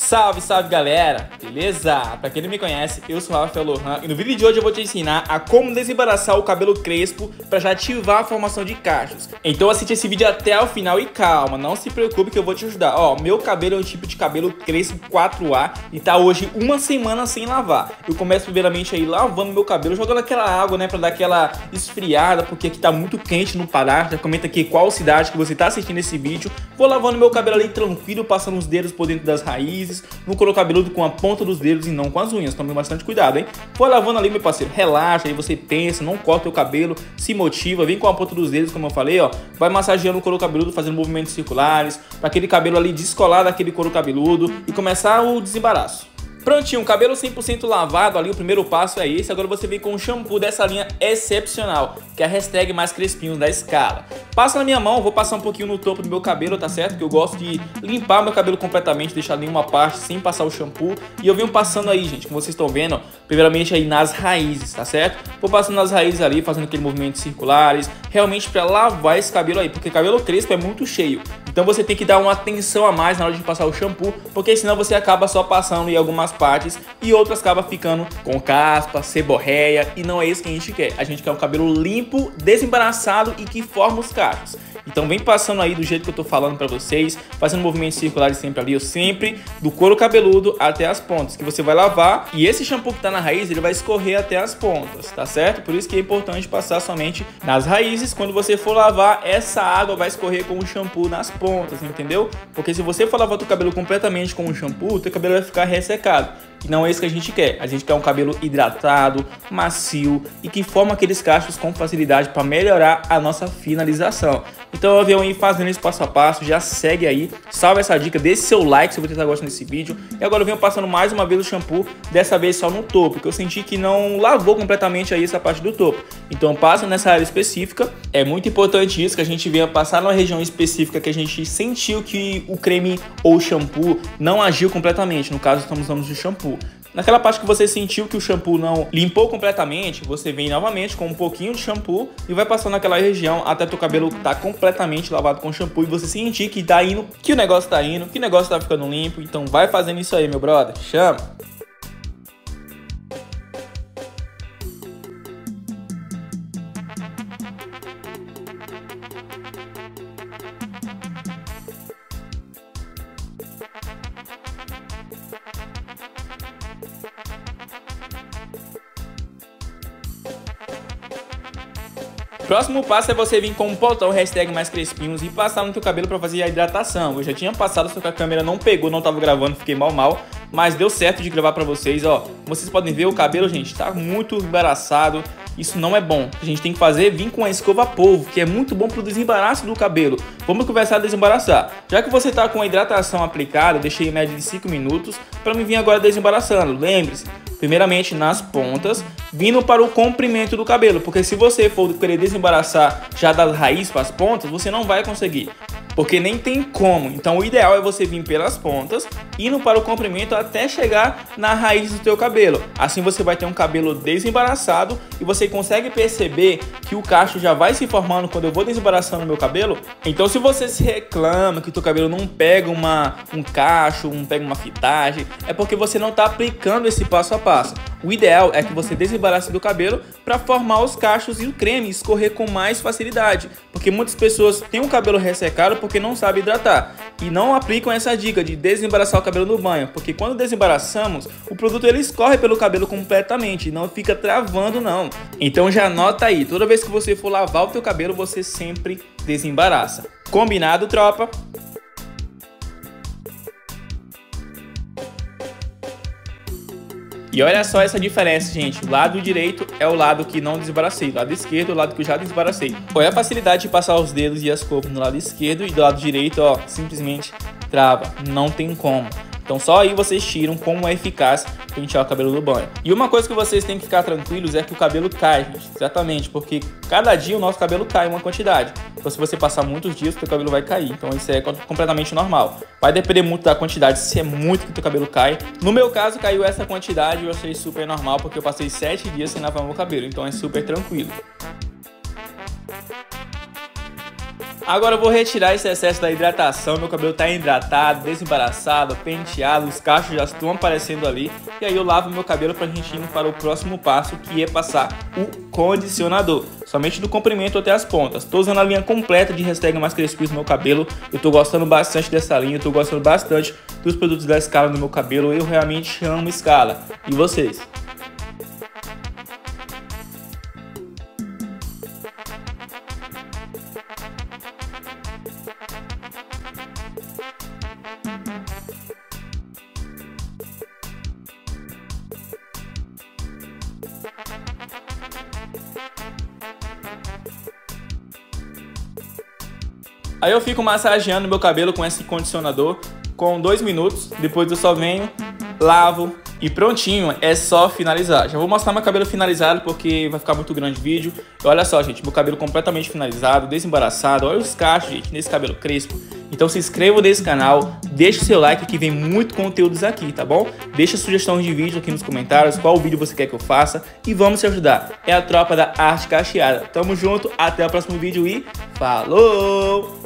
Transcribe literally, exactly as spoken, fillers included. Salve, salve galera! Beleza? Pra quem não me conhece, eu sou o Rafael Lorran e no vídeo de hoje eu vou te ensinar a como desembaraçar o cabelo crespo pra já ativar a formação de cachos. Então assiste esse vídeo até o final e calma, não se preocupe que eu vou te ajudar. Ó, meu cabelo é um tipo de cabelo crespo quatro A e tá hoje uma semana sem lavar. Eu começo primeiramente aí lavando meu cabelo, jogando aquela água, né, pra dar aquela esfriada, porque aqui tá muito quente no Pará. Já comenta aqui qual cidade que você tá assistindo esse vídeo. Vou lavando meu cabelo ali tranquilo, passando os dedos por dentro das raízes. Não coloco cabeludo com a ponta dos dedos e não com as unhas. Tome bastante cuidado, hein? Foi lavando ali, meu parceiro. Relaxa, aí você pensa, não corta o cabelo, se motiva, vem com a ponta dos dedos, como eu falei, ó. Vai massageando o couro cabeludo, fazendo movimentos circulares, para aquele cabelo ali descolar daquele couro cabeludo e começar o desembaraço. Prontinho, cabelo cem por cento lavado ali, o primeiro passo é esse. Agora você vem com um shampoo dessa linha excepcional, que é a hashtag mais crespinhos da Scala. Passa na minha mão, vou passar um pouquinho no topo do meu cabelo, tá certo? Que eu gosto de limpar meu cabelo completamente, deixar nenhuma parte sem passar o shampoo. E eu venho passando aí, gente, como vocês estão vendo, ó, primeiramente aí nas raízes, tá certo? Vou passando nas raízes ali, fazendo aquele movimento circulares, realmente pra lavar esse cabelo aí, porque cabelo crespo é muito cheio. Então você tem que dar uma atenção a mais na hora de passar o shampoo, porque senão você acaba só passando em algumas partes e outras acaba ficando com caspa, seborreia, e não é isso que a gente quer. A gente quer um cabelo limpo, desembaraçado e que forma os cachos. Então vem passando aí do jeito que eu tô falando pra vocês, fazendo movimentos circulares sempre ali, eu sempre, do couro cabeludo até as pontas, que você vai lavar, e esse shampoo que tá na raiz, ele vai escorrer até as pontas, tá certo? Por isso que é importante passar somente nas raízes. Quando você for lavar, essa água vai escorrer com o shampoo nas pontas, entendeu? Porque se você for lavar o teu cabelo completamente com o shampoo, o teu cabelo vai ficar ressecado. E não é isso que a gente quer. A gente quer um cabelo hidratado, macio e que forma aqueles cachos com facilidade para melhorar a nossa finalização. Então eu venho aí fazendo esse passo a passo, já segue aí, salva essa dica, deixe seu like se você está gostando desse vídeo. E agora eu venho passando mais uma vez o shampoo, dessa vez só no topo, porque eu senti que não lavou completamente aí essa parte do topo. Então passa nessa área específica. É muito importante isso, que a gente venha passar numa região específica que a gente sentiu que o creme ou o shampoo não agiu completamente. No caso, estamos usando o shampoo. Naquela parte que você sentiu que o shampoo não limpou completamente, você vem novamente com um pouquinho de shampoo e vai passando naquela região até teu cabelo tá completamente lavado com shampoo e você sentir que tá indo, que o negócio tá indo, que o negócio tá ficando limpo. Então vai fazendo isso aí, meu brother. Chama! Próximo passo é você vir com um potão hashtag mais crespinhos e passar no teu cabelo para fazer a hidratação. Eu já tinha passado, só que a câmera não pegou, não tava gravando, fiquei mal mal. Mas deu certo de gravar para vocês, ó. Como vocês podem ver, o cabelo, gente, tá muito embaraçado. Isso não é bom. A gente tem que fazer, vir com a escova a polvo, que é muito bom pro desembaraço do cabelo. Vamos começar a desembaraçar. Já que você tá com a hidratação aplicada, eu deixei em média de cinco minutos, para mim vir agora desembaraçando. Lembre-se, primeiramente nas pontas, vindo para o comprimento do cabelo, porque se você for querer desembaraçar já das raízes para as pontas, você não vai conseguir, porque nem tem como. Então o ideal é você vir pelas pontas, indo para o comprimento até chegar na raiz do teu cabelo. Assim você vai ter um cabelo desembaraçado e você consegue perceber que o cacho já vai se formando quando eu vou desembaraçando o meu cabelo. Então se você se reclama que o teu cabelo não pega uma, um cacho, não pega uma fitagem, é porque você não está aplicando esse passo a passo. O ideal é que você desembarace do cabelo para formar os cachos e o creme escorrer com mais facilidade, porque muitas pessoas têm o cabelo ressecado porque não sabem hidratar e não aplicam essa dica de desembaraçar o cabelo no banho, porque quando desembaraçamos, o produto ele escorre pelo cabelo completamente, não fica travando não. Então já anota aí, toda vez que você for lavar o teu cabelo, você sempre desembaraça. Combinado, tropa? E olha só essa diferença, gente. O lado direito é o lado que não desbaracei, o lado esquerdo é o lado que eu já desbaracei. Olha a facilidade de passar os dedos e as escova no lado esquerdo, e do lado direito, ó, simplesmente trava, não tem como. Então só aí vocês tiram como é eficaz pentear o cabelo no banho. E uma coisa que vocês têm que ficar tranquilos é que o cabelo cai, gente. Exatamente, porque cada dia o nosso cabelo cai uma quantidade. Então se você passar muitos dias, o teu cabelo vai cair. Então isso é completamente normal. Vai depender muito da quantidade, se é muito que o teu cabelo cai. No meu caso, caiu essa quantidade e eu achei super normal, porque eu passei sete dias sem lavar meu cabelo. Então é super tranquilo. Agora eu vou retirar esse excesso da hidratação, meu cabelo tá hidratado, desembaraçado, penteado, os cachos já estão aparecendo ali. E aí eu lavo meu cabelo pra gente ir para o próximo passo, que é passar o condicionador. Somente do comprimento até as pontas. Tô usando a linha completa de hashtag mais crespis no meu cabelo. Eu tô gostando bastante dessa linha, eu tô gostando bastante dos produtos da Scala no meu cabelo. Eu realmente amo Scala. E vocês? Aí eu fico massageando meu cabelo com esse condicionador com dois minutos, depois eu só venho, lavo e prontinho, é só finalizar. Já vou mostrar meu cabelo finalizado porque vai ficar muito grande o vídeo. E olha só, gente, meu cabelo completamente finalizado, desembaraçado, olha os cachos, gente, nesse cabelo crespo. Então se inscreva nesse canal, deixa o seu like que vem muito conteúdos aqui, tá bom? Deixa sugestões de vídeo aqui nos comentários, qual vídeo você quer que eu faça e vamos se ajudar. É a tropa da arte cacheada. Tamo junto, até o próximo vídeo e falou!